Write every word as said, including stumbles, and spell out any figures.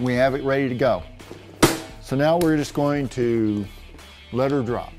We have it ready to go. So now we're just going to let her drop.